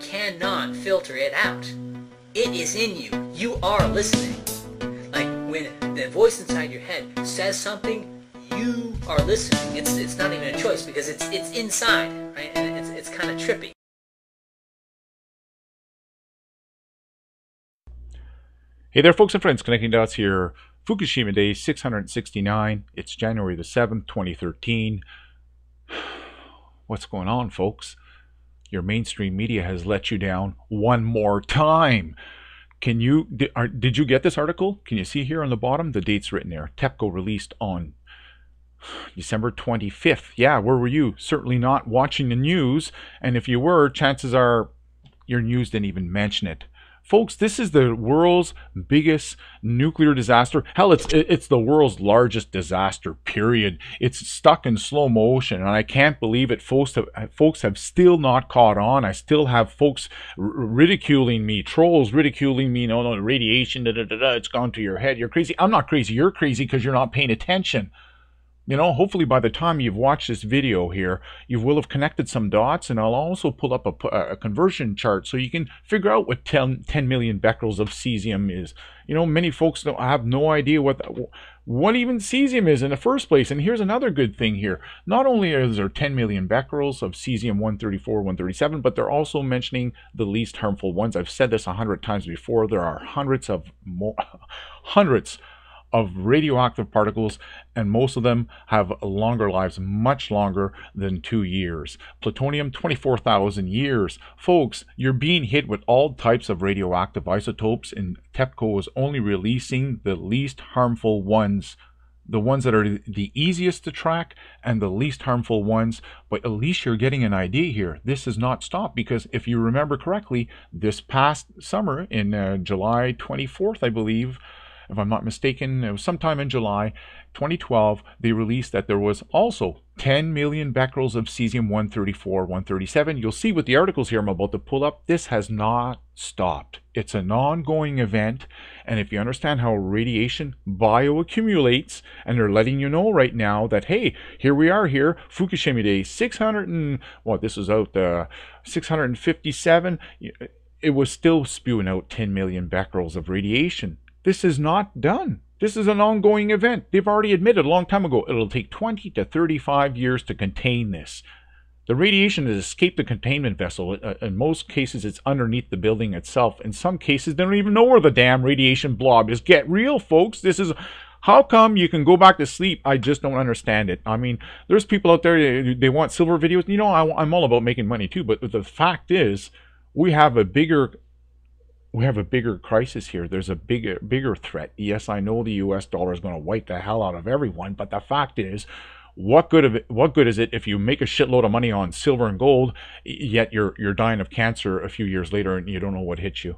cannot filter it out. It is in you. You are listening. Like, when the voice inside your head says something, you are listening. It's not even a choice, because it's inside, right? And it's kind of trippy. Hey there, folks and friends. Connecting Dots here. Fukushima Day 669. It's January the 7th, 2013. What's going on, folks? Your mainstream media has let you down one more time. Did you get this article? Can you see here on the bottom? The date's written there. TEPCO released on December 25th. Yeah, where were you? Certainly not watching the news. And if you were, chances are your news didn't even mention it. Folks, this is the world's biggest nuclear disaster. Hell, it's the world's largest disaster, period. It's stuck in slow motion, and I can't believe it. Folks have still not caught on. I still have folks ridiculing me, trolls ridiculing me. No, radiation, da-da-da-da, it's gone to your head. You're crazy. I'm not crazy. You're crazy because you're not paying attention. You know, hopefully by the time you've watched this video here, you will have connected some dots, and I'll also pull up a conversion chart so you can figure out what 10 million becquerels of cesium is. You know, many folks have no idea what even cesium is in the first place. And here's another good thing here. Not only is there 10 million becquerels of cesium-134, 137, but they're also mentioning the least harmful ones. I've said this 100 times before. There are hundreds of radioactive particles, and most of them have longer lives, much longer than 2 years. Plutonium, 24,000 years. Folks, you're being hit with all types of radioactive isotopes, and TEPCO is only releasing the least harmful ones, the ones that are the easiest to track and the least harmful ones. But at least you're getting an idea here. This has not stopped, because if you remember correctly, this past summer in July 24th, I believe, if I'm not mistaken, it was sometime in July 2012, they released that there was also 10 million becquerels of cesium-134, 137. You'll see with the articles here I'm about to pull up, this has not stopped. It's an ongoing event, and if you understand how radiation bioaccumulates, and they're letting you know right now that, hey, here we are here, Fukushima Day 657, it was still spewing out 10 million becquerels of radiation. This is not done. This is an ongoing event. They've already admitted a long time ago it'll take 20 to 35 years to contain this. The radiation has escaped the containment vessel. In most cases, it's underneath the building itself. In some cases, they don't even know where the damn radiation blob is. Get real, folks. This is... How come you can go back to sleep? I just don't understand it. I mean, there's people out there, they want silver videos. You know, I'm all about making money too, but the fact is, we have a bigger crisis here. There's a bigger threat. Yes, I know the US dollar is going to wipe the hell out of everyone, but the fact is, what good is it if you make a shitload of money on silver and gold, yet you're dying of cancer a few years later and you don't know what hit you?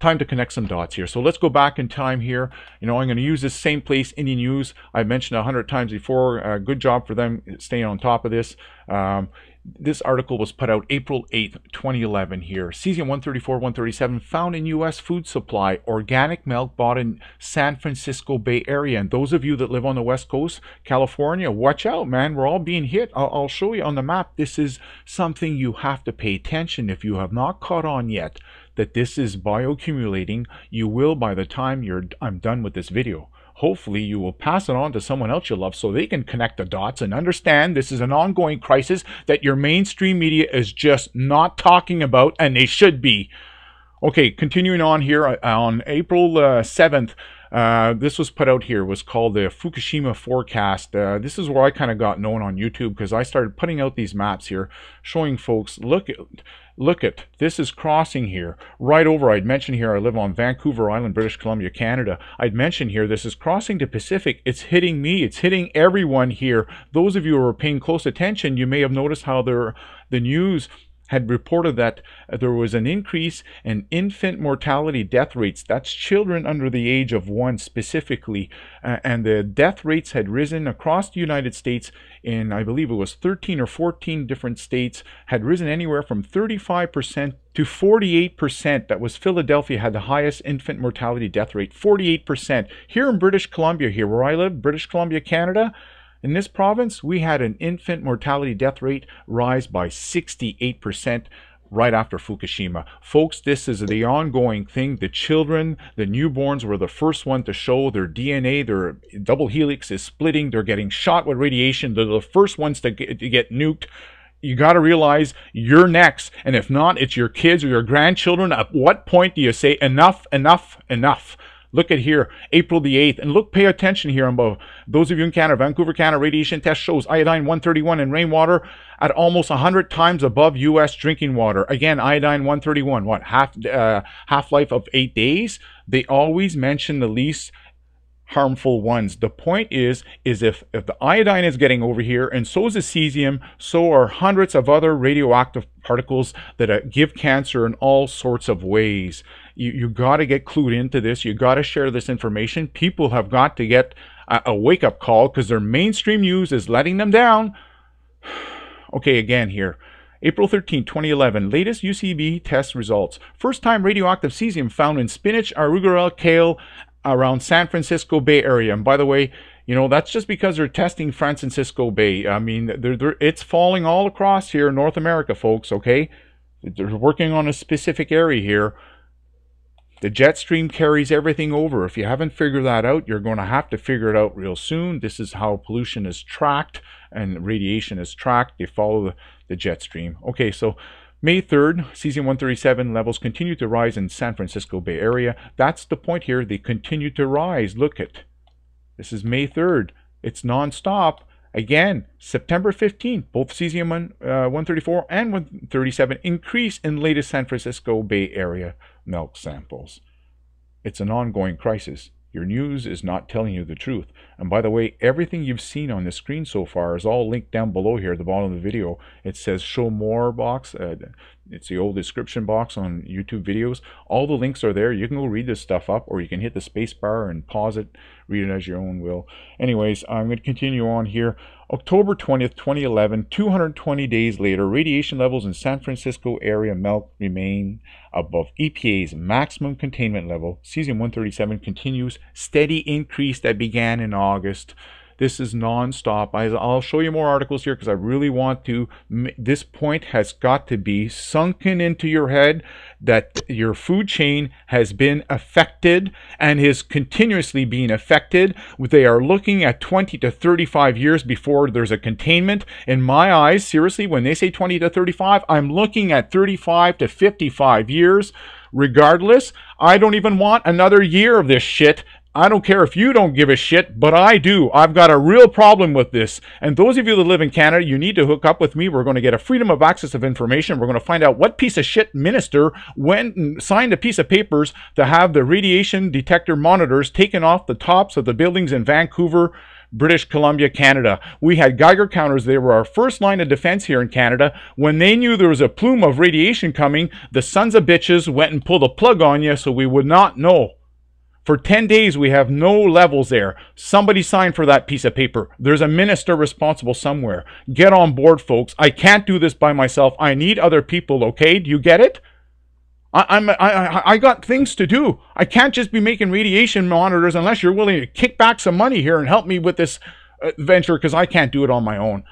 Time to connect some dots here. So let's go back in time here. You know, I'm going to use this same place, Indie News. I've mentioned 100 times before. Good job for them staying on top of this. This article was put out April 8th, 2011 here. Cesium-134, 137 found in U.S. food supply. Organic milk bought in San Francisco Bay Area. And those of you that live on the West Coast, California, watch out, man. We're all being hit. I'll show you on the map. This is something you have to pay attention if you have not caught on yet. That this is bioaccumulating. You will, by the time I'm done with this video, hopefully you will pass it on to someone else you love so they can connect the dots and understand this is an ongoing crisis that your mainstream media is just not talking about, and they should be. Okay, continuing on here, on April 7th, this was put out here. It was called the Fukushima Forecast. This is where I kind of got known on YouTube, because I started putting out these maps here, showing folks, look at this is crossing here, right over. I'd mentioned here I live on Vancouver Island, British Columbia, Canada. I'd mentioned here this is crossing the Pacific. It's hitting me. It's hitting everyone here. Those of you who are paying close attention, you may have noticed how the news had reported that there was an increase in infant mortality death rates. That's children under the age of 1 specifically. And the death rates had risen across the United States in, I believe it was 13 or 14 different states, had risen anywhere from 35% to 48%. That was Philadelphia had the highest infant mortality death rate, 48%. Here in British Columbia, here where I live, British Columbia, Canada, in this province, we had an infant mortality death rate rise by 68%. right after Fukushima. Folks, this is the ongoing thing. The children, the newborns, were the first one to show their DNA, their double helix is splitting, they're getting shot with radiation, they're the first ones to get nuked. You got to realize you're next, and if not, it's your kids or your grandchildren. At what point do you say enough, enough, enough? Look at here, April the 8th, and look, pay attention here above. Those of you in Canada, Vancouver, Canada, radiation test shows iodine-131 in rainwater at almost 100 times above U.S. drinking water. Again, iodine-131, what, half-life of 8 days? They always mention the least harmful ones. The point is if the iodine is getting over here, and so is the cesium, so are hundreds of other radioactive particles that give cancer in all sorts of ways. You got to get clued into this. You got to share this information. People have got to get a wake-up call because their mainstream news is letting them down. Okay, again here. April 13, 2011, latest UCB test results. First time radioactive cesium found in spinach, arugula, kale, around San Francisco Bay Area. And by the way, you know, that's just because they're testing San Francisco Bay. I mean, it's falling all across here in North America, folks, okay? They're working on a specific area here. The jet stream carries everything over. If you haven't figured that out, you're going to have to figure it out real soon. This is how pollution is tracked and radiation is tracked. They follow the jet stream. Okay, so May 3rd, cesium-137 levels continue to rise in San Francisco Bay Area. That's the point here. They continue to rise. Look at this is May 3rd. It's non-stop. Again, September 15th, both cesium-134 and 137 increase in latest San Francisco Bay Area milk samples. It's an ongoing crisis. Your news is not telling you the truth. And by the way, everything you've seen on the screen so far is all linked down below here at the bottom of the video. It says show more box. It's the old description box on YouTube videos. All the links are there. You can go read this stuff up, or you can hit the space bar and pause it, read it as your own will. Anyways, I'm going to continue on here. October 20th, 2011, 220 days later, radiation levels in San Francisco area melt remain above EPA's maximum containment level. Cesium-137 continues steady increase that began in August. This is non-stop. I'll show you more articles here because I really want to. This point has got to be sunken into your head that your food chain has been affected and is continuously being affected. They are looking at 20 to 35 years before there's a containment. In my eyes, seriously, when they say 20 to 35, I'm looking at 35 to 55 years. Regardless, I don't even want another year of this shit. I don't care if you don't give a shit, but I do. I've got a real problem with this. And those of you that live in Canada, you need to hook up with me. We're going to get a freedom of access of information. We're going to find out what piece of shit minister went and signed a piece of papers to have the radiation detector monitors taken off the tops of the buildings in Vancouver, British Columbia, Canada. We had Geiger counters. They were our first line of defense here in Canada. When they knew there was a plume of radiation coming, the sons of bitches went and pulled a plug on you so we would not know. For 10 days, we have no levels there. Somebody signed for that piece of paper. There's a minister responsible somewhere. Get on board, folks. I can't do this by myself. I need other people, okay? Do you get it? I got things to do. I can't just be making radiation monitors unless you're willing to kick back some money here and help me with this venture because I can't do it on my own.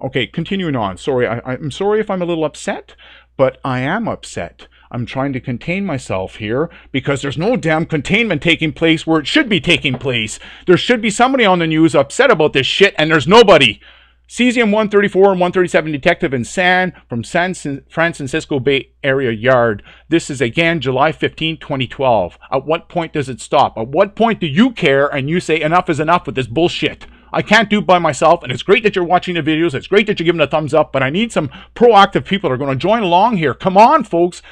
Okay, continuing on. Sorry, I'm sorry if I'm a little upset, but I am upset. I'm trying to contain myself here because there's no damn containment taking place where it should be taking place. There should be somebody on the news upset about this shit, and there's nobody. Cesium-134 and 137 detected in San Francisco Bay Area yard. This is again July 15, 2012. At what point does it stop? At what point do you care and you say enough is enough with this bullshit? I can't do it by myself, and it's great that you're watching the videos. It's great that you're giving a thumbs up, but I need some proactive people that are going to join along here. Come on, folks.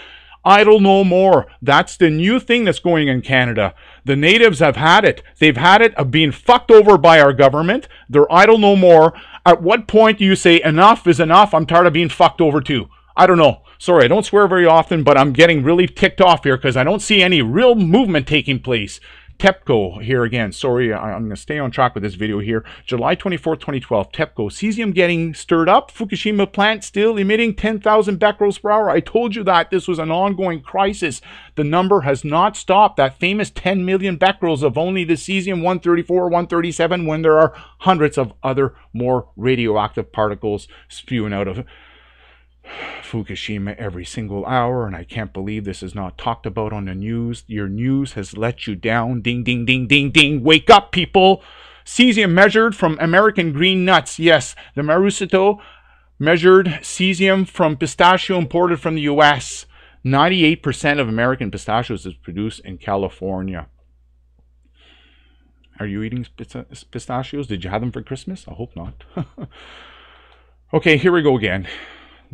Idle no more. That's the new thing that's going in Canada. The natives have had it. They've had it of being fucked over by our government. They're idle no more. At what point do you say enough is enough? I'm tired of being fucked over too. I don't know. Sorry, I don't swear very often, but I'm getting really ticked off here because I don't see any real movement taking place. TEPCO here again. Sorry, I'm going to stay on track with this video here. July 24, 2012, TEPCO. Cesium getting stirred up. Fukushima plant still emitting 10,000 becquerels per hour. I told you that this was an ongoing crisis. The number has not stopped. That famous 10 million becquerels of only the cesium-134, 137, when there are hundreds of other more radioactive particles spewing out of Fukushima every single hour, and I can't believe this is not talked about on the news. Your news has let you down. Ding, ding, ding, ding, ding. Wake up, people. Cesium measured from American green nuts. Yes, the Marusato measured cesium from pistachio imported from the U.S. 98% of American pistachios is produced in California. Are you eating pistachios? Did you have them for Christmas? I hope not. Okay, here we go again.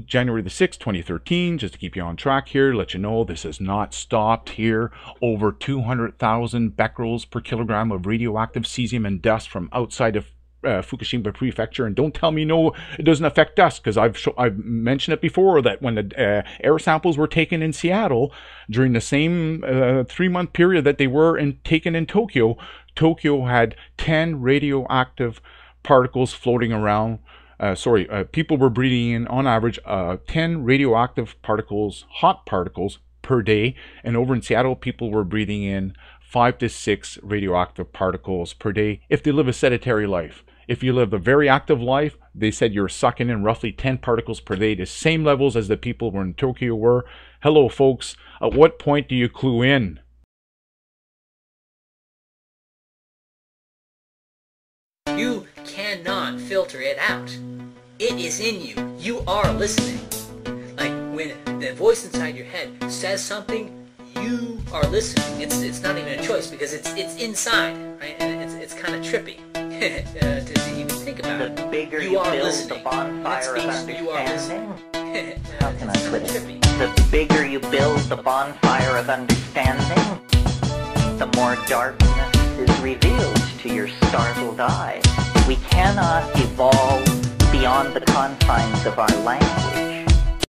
January the 6th, 2013, just to keep you on track here, let you know this has not stopped here. Over 200,000 becquerels per kilogram of radioactive cesium and dust from outside of Fukushima prefecture. And don't tell me no, it doesn't affect us, because I've mentioned it before that when the air samples were taken in Seattle during the same 3-month period that they were taken in Tokyo, Tokyo had 10 radioactive particles floating around. People were breathing in, on average, 10 radioactive particles, hot particles, per day. And over in Seattle, people were breathing in 5 to 6 radioactive particles per day if they live a sedentary life. If you live a very active life, they said you're sucking in roughly 10 particles per day, the same levels as the people who were in Tokyo were. Hello, folks. At what point do you clue in? You cannot filter it out. It is in you. You are listening. Like when the voice inside your head says something, you are listening. It's not even a choice because it's inside, right? And it's kind of trippy to even think about it. The bigger you build listening. The bonfire of understanding. How can I put it? The bigger you build the bonfire of understanding, the more darkness is revealed to your startled eyes. We cannot evolve beyond the confines of our language.